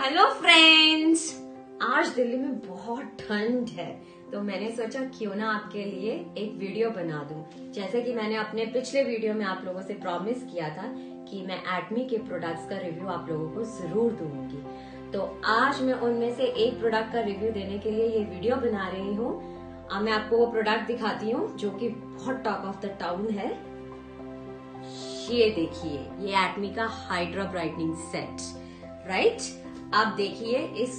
Hello friends, आज दिल्ली में बहुत ठंड है तो मैंने सोचा क्यों ना आपके लिए एक वीडियो बना दूं। जैसे कि मैंने अपने पिछले वीडियो में आप लोगों से प्रॉमिस किया था कि मैं एटमी के प्रोडक्ट्स का रिव्यू आप लोगों को जरूर दूंगी, तो आज मैं उनमें से एक प्रोडक्ट का रिव्यू देने के लिए ये वीडियो बना रही हूँ। मैं आपको वो प्रोडक्ट दिखाती हूँ जो कि बहुत टॉक ऑफ द टाउन है। ये देखिए, ये एटमी का हाइड्रा ब्राइटनिंग सेट, राइट। आप देखिए इस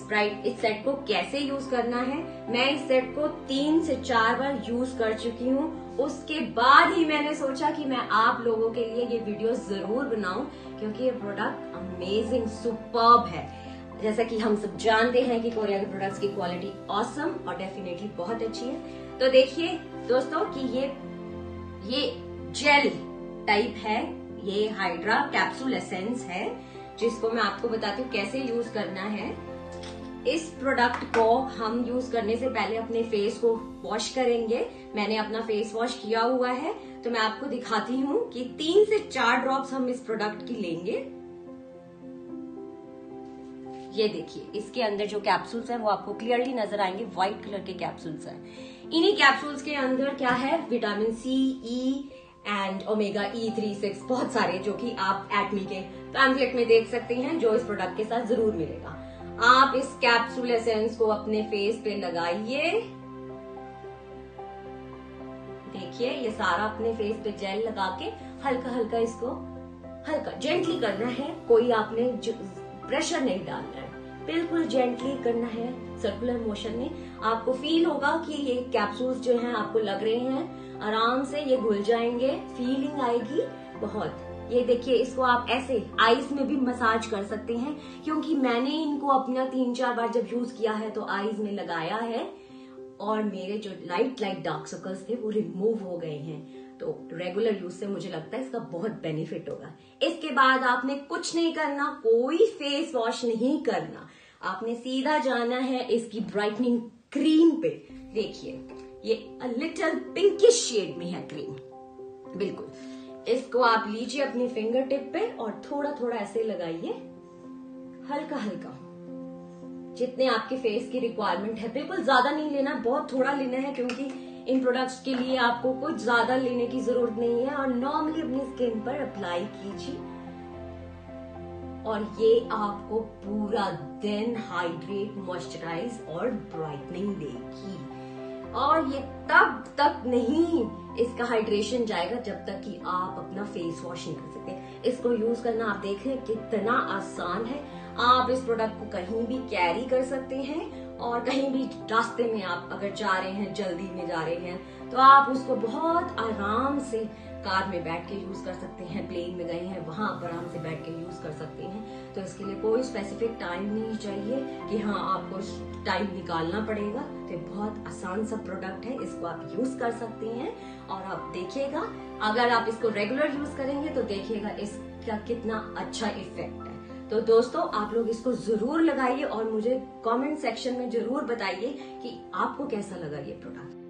सेट को कैसे यूज करना है। मैं इस सेट को 3 से 4 बार यूज कर चुकी हूँ। उसके बाद ही मैंने सोचा कि मैं आप लोगों के लिए ये वीडियो जरूर बनाऊं, क्योंकि ये प्रोडक्ट अमेजिंग सुपर्ब है। जैसा कि हम सब जानते हैं कि कोरिया के प्रोडक्ट्स की क्वालिटी ऑसम और डेफिनेटली बहुत अच्छी है। तो देखिए दोस्तों कि ये जेल टाइप है, ये हाइड्रा कैप्सूल एसेंस है, जिसको मैं आपको बताती हूँ कैसे यूज करना है। इस प्रोडक्ट को हम यूज करने से पहले अपने फेस को वॉश करेंगे। मैंने अपना फेस वॉश किया हुआ है, तो मैं आपको दिखाती हूँ कि 3 से 4 ड्रॉप्स हम इस प्रोडक्ट की लेंगे। ये देखिए, इसके अंदर जो कैप्सूल्स हैं वो आपको क्लियरली नजर आएंगे, व्हाइट कलर के कैप्सूल्स हैं। इन्हीं कैप्सूल्स के अंदर क्या है, vitamin C, E and omega E36, बहुत सारे, जो कि आप एटमी के पैम्फलेट में देख सकते हैं, जो इस प्रोडक्ट के साथ जरूर मिलेगा। आप इस कैप्सूल एसेंस को अपने फेस पे लगाइए। देखिए ये सारा अपने फेस पे जेल लगा के हल्का हल्का इसको जेंटली करना है। कोई आपने प्रेशर नहीं डालना है, बिल्कुल जेंटली करना है। सर्कुलर मोशन में आपको फील होगा कि ये कैप्सूल्स जो हैं आपको लग रहे हैं, आराम से ये घुल जाएंगे, फीलिंग आएगी बहुत। ये देखिए, इसको आप ऐसे आईज में भी मसाज कर सकते हैं, क्योंकि मैंने इनको अपना 3-4 बार जब यूज किया है तो आईज में लगाया है और मेरे जो लाइट डार्क सर्कल्स थे वो रिमूव हो गए हैं। तो रेगुलर यूज से मुझे लगता है इसका बहुत बेनिफिट होगा। इसके बाद आपने कुछ नहीं करना, कोई फेस वॉश नहीं करना, आपने सीधा जाना है इसकी ब्राइटनिंग क्रीम पे। देखिए ये अ लिटिल पिंकिश शेड में है क्रीम, बिल्कुल। इसको आप लीजिए अपने फिंगर टिप पे और थोड़ा थोड़ा ऐसे लगाइए, हल्का हल्का, जितने आपके फेस की रिक्वायरमेंट है। बिल्कुल ज्यादा नहीं लेना, बहुत थोड़ा लेना है, क्योंकि इन प्रोडक्ट्स के लिए आपको कुछ ज्यादा लेने की जरूरत नहीं है। और नॉर्मली अपनी स्किन पर अप्लाई कीजिए और ये आपको पूरा दिन हाइड्रेट, मॉइस्चराइज और ब्राइटनिंग देगी। और ये तब तक नहीं, इसका हाइड्रेशन जाएगा जब तक कि आप अपना फेस वॉश नहीं कर सकते। इसको यूज करना आप देख रहे हैं कितना आसान है। आप इस प्रोडक्ट को कहीं भी कैरी कर सकते हैं और कहीं भी रास्ते में आप अगर जा रहे हैं, जल्दी में जा रहे हैं, तो आप उसको बहुत आराम से कार में बैठ के यूज कर सकते हैं, प्लेन में गए हैं वहां आप आराम से बैठ के यूज कर सकते हैं। तो इसके लिए कोई स्पेसिफिक टाइम नहीं चाहिए कि हाँ आपको टाइम निकालना पड़ेगा। तो बहुत आसान सा प्रोडक्ट है, इसको आप यूज कर सकते हैं। और आप देखिएगा, अगर आप इसको रेगुलर यूज करेंगे तो देखिएगा इसका कितना अच्छा इफेक्ट है। तो दोस्तों आप लोग इसको जरूर लगाइए और मुझे कमेंट सेक्शन में जरूर बताइए कि आपको कैसा लगा ये प्रोडक्ट।